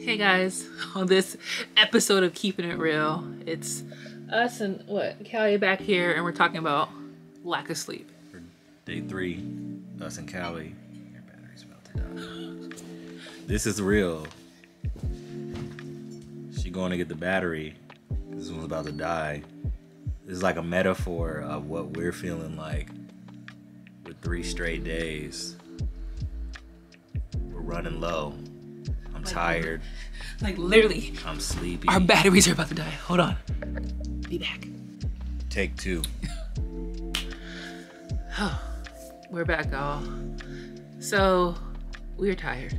Hey guys, on this episode of Keeping It Real, it's us and Callie back here, and we're talking about lack of sleep. For day 3, us and Callie. Your battery's about to die. This is real. She going to get the battery. This one's about to die. This is like a metaphor of what we're feeling like with 3 straight days. We're running low. I'm tired. Like literally. I'm sleepy. Our batteries are about to die. Hold on. Be back. Take 2. We're back, y'all. So we're tired.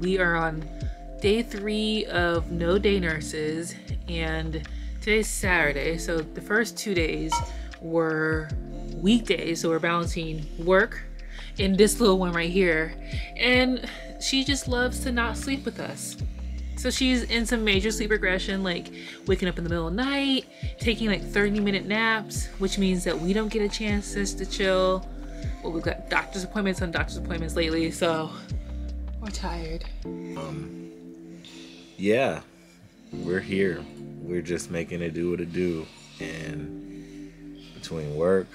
We are on day 3 of no day nurses, and today's Saturday. So the first 2 days were weekdays. So we're balancing work and this little one right here. And she just loves to not sleep with us. So she's in some major sleep regression, like waking up in the middle of the night, taking like 30-minute naps, which means that we don't get a chance to chill. Well, we've got doctor's appointments on doctor's appointments lately, so we're tired. Yeah, we're here. We're just making it do what it do. And between work,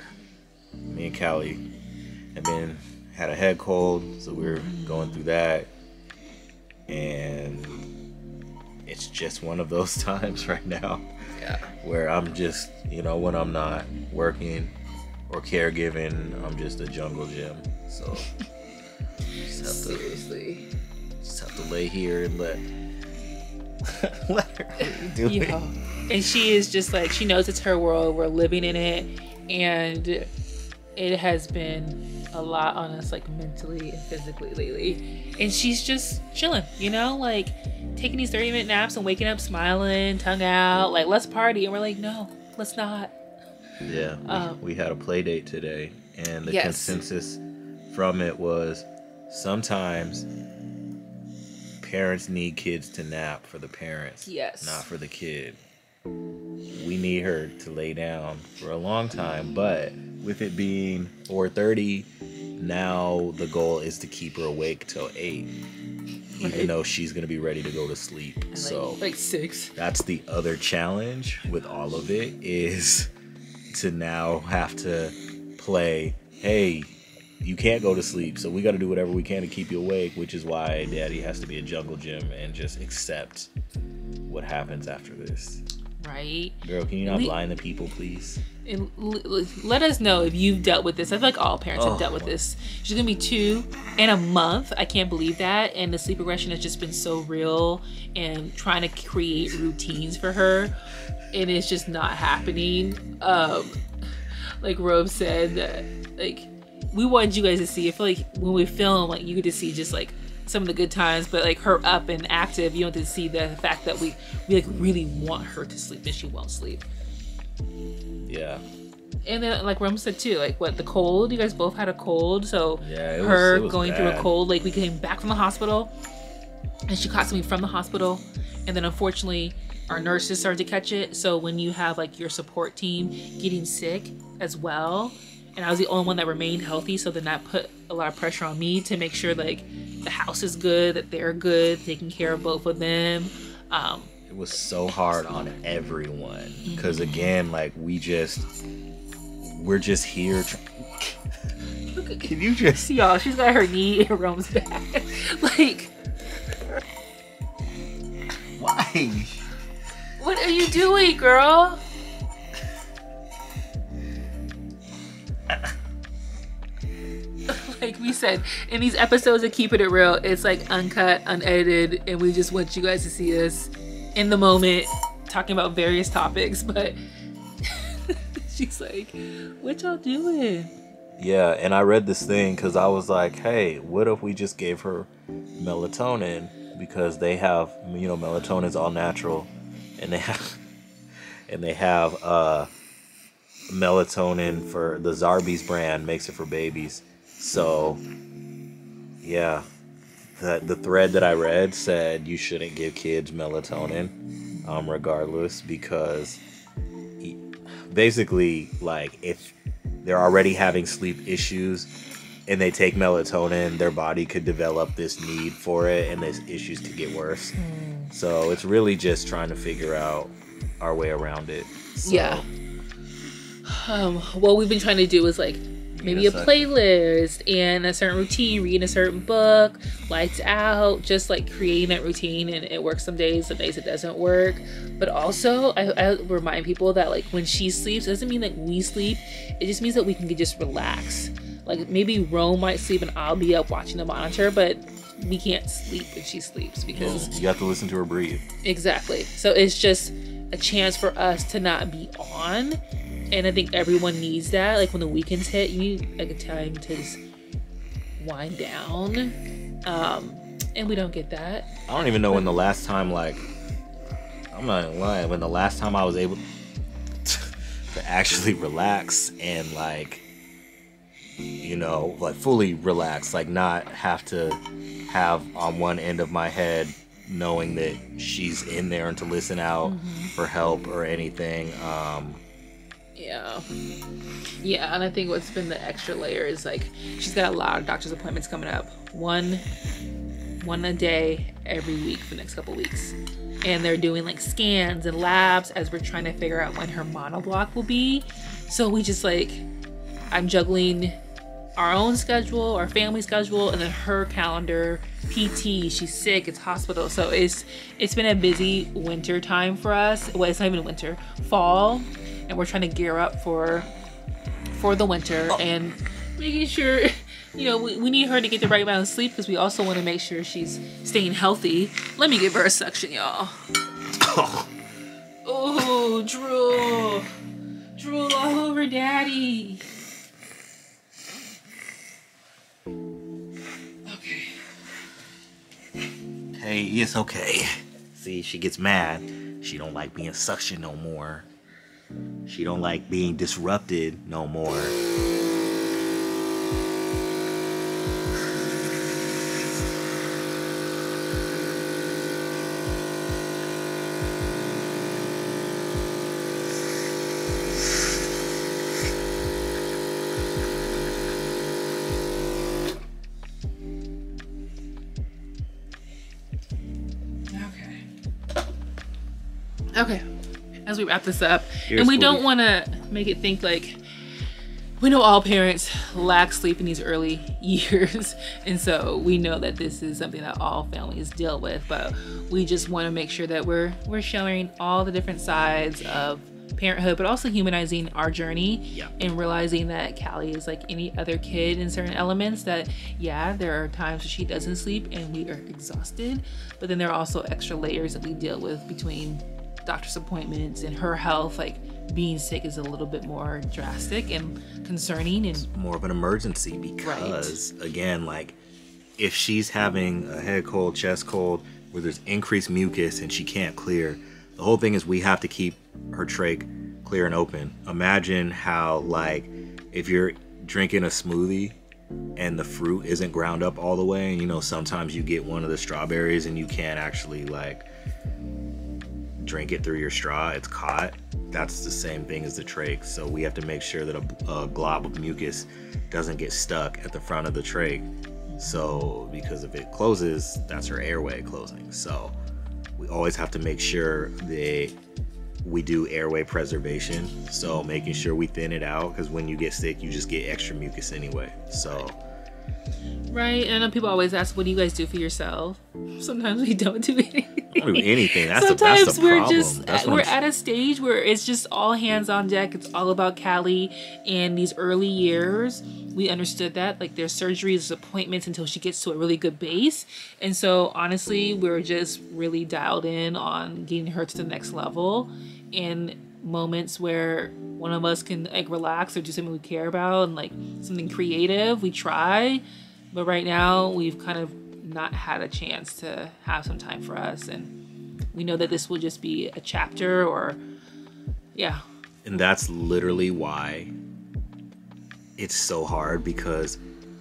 me and Callie, and then had a head cold, so we were going through that, and it's just one of those times right now, yeah, where I'm just, you know, when I'm not working or caregiving, I'm just a jungle gym. So just have to lay here and let her do it. And she is just like, she knows it's her world. We're living in it, and it has been a lot on us, like mentally and physically lately. And she's just chilling, you know, like taking these 30-minute naps and waking up smiling, tongue out, like, let's party. And we're like, no, let's not. Yeah, we had a play date today, and the consensus from it was sometimes parents need kids to nap for the parents, not for the kid. We need her to lay down for a long time, but with it being 4:30, now the goal is to keep her awake till 8, even though she's gonna be ready to go to sleep. And so like 6. That's the other challenge with all of it, is to now have to play, hey, you can't go to sleep, so we gotta do whatever we can to keep you awake, which is why daddy has to be a jungle gym and just accept what happens after this. Right, girl, can you not lie to people, please? And let us know if you've dealt with this. I feel like all parents have dealt with this. She's gonna be 2 in a month. I can't believe that. And the sleep regression has just been so real, and trying to create routines for her, and it's just not happening. Like Rob said, that like we wanted you guys to see. I feel like when we film, like you get to see just like some of the good times, but like her up and active, you don't have to see the fact that we like really want her to sleep and she won't sleep. Yeah. And then like Rome said too, like the cold, you guys both had a cold, so yeah, it was going bad. Through a cold, like we came back from the hospital and she caught something from the hospital, and then unfortunately our nurses started to catch it. So when you have like your support team getting sick as well, and I was the only one that remained healthy, so then that put a lot of pressure on me to make sure like the house is good, that they're good, taking care of both of them. It was so hard on everyone, because again, like we're just here. Can you just see, y'all? She's got her knee in Rome's back. Like, why? What are you doing, girl? Like we said, in these episodes of Keeping It Real, it's like uncut, unedited, and we just want you guys to see us in the moment talking about various topics. But she's like, what y'all doing? Yeah, and I read this thing because I was like, hey, what if we just gave her melatonin? Because they have, you know, melatonin's all natural, and they have melatonin for the Zarbee's brand, makes it for babies. So, yeah, the thread that I read said you shouldn't give kids melatonin, regardless, because basically, like, if they're already having sleep issues, and they take melatonin, their body could develop this need for it, and these issues could get worse. So it's really just trying to figure out our way around it. So, yeah. What we've been trying to do is like maybe a playlist and a certain routine, reading a certain book, lights out, just like creating that routine. And it works some days it doesn't work. But also I remind people that like when she sleeps, it doesn't mean that we sleep. It just means that we can just relax. Like maybe Rome might sleep and I'll be up watching the monitor, but we can't sleep when she sleeps because you have to listen to her breathe. Exactly. So it's just a chance for us to not be on. And I think everyone needs that. Like when the weekends hit, you need like a time to just wind down. And we don't get that. I don't even know when the last time, like, I'm not gonna lie, when the last time I was able to actually relax and like, you know, like fully relax, like not have to have on one end of my head knowing that she's in there and to listen out for help or anything. Yeah, and I think what's been the extra layer is like she's got a lot of doctor's appointments coming up, one a day every week for the next couple weeks, and they're doing like scans and labs as we're trying to figure out when her monoblock will be. So we just like, I'm juggling our own schedule, our family schedule, and then her calendar, PT, she's sick, it's hospital. So it's been a busy winter time for us. Well, it's not even winter, fall. And we're trying to gear up for the winter and making sure, you know, we need her to get the right amount of sleep because we also want to make sure she's staying healthy. Let me give her a suction, y'all. Oh, drool. Drool all over daddy. Okay. Hey, it's okay. See, she gets mad. She don't like being suctioned no more. She don't like being disrupted no more. Okay. As we wrap this up, and we don't want to make it think like we know all parents lack sleep in these early years, and so we know that this is something that all families deal with, but we just want to make sure that we're sharing all the different sides of parenthood, but also humanizing our journey and realizing that Callie is like any other kid in certain elements, that there are times she doesn't sleep and we are exhausted, but then there are also extra layers that we deal with between doctor's appointments and her health. Like being sick is a little bit more drastic and concerning, and it's more of an emergency because again, like if she's having a head cold, chest cold, where there's increased mucus and she can't clear, the whole thing is we have to keep her trach clear and open. Imagine how like if you're drinking a smoothie and the fruit isn't ground up all the way, and you know sometimes you get one of the strawberries and you can't actually like drink it through your straw, it's caught. That's the same thing as the trach. So we have to make sure that a glob of mucus doesn't get stuck at the front of the trach. So because if it closes, that's her airway closing. So we always have to make sure that we do airway preservation. So making sure we thin it out, because when you get sick, you just get extra mucus anyway. So. Right, and I know people always ask, what do you guys do for yourself? Sometimes we don't do anything. I don't do anything. Sometimes we're at a stage where it's just all hands on deck. It's all about Callie. And these early years, we understood that. Like there's surgeries, there's appointments until she gets to a really good base. And so honestly, we're just really dialed in on getting her to the next level. And moments where one of us can like relax or do something we care about and like something creative, we try. But right now we've kind of not had a chance to have some time for us, and we know that this will just be a chapter or and that's literally why it's so hard, because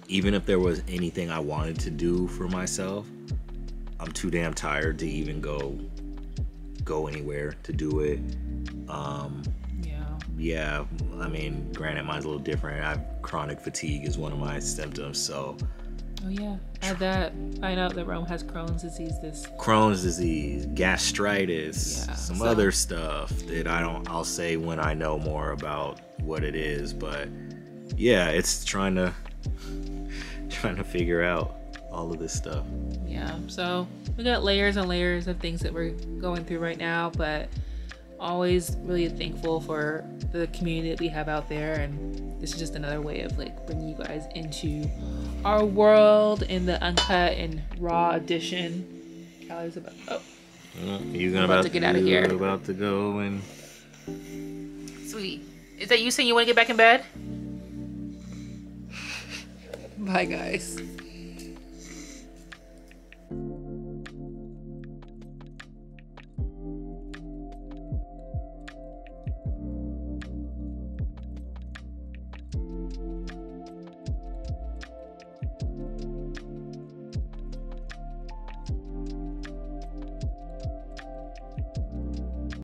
even if there was anything I wanted to do for myself, I'm too damn tired to even go anywhere to do it. yeah, I mean, granted, mine's a little different. Chronic fatigue is one of my symptoms, so. Oh yeah, I know that Rome has Crohn's disease. Crohn's disease, gastritis, yeah, some other stuff that I'll say when I know more about what it is, but yeah, it's trying to figure out all of this stuff. Yeah, so we got layers and layers of things that we're going through right now, but always really thankful for the community that we have out there, and this is just another way of like bringing you guys into our world in the uncut and raw edition. Callie's about you're about to get out of here. About to go and sweetie, is that you saying you want to get back in bed? Bye guys.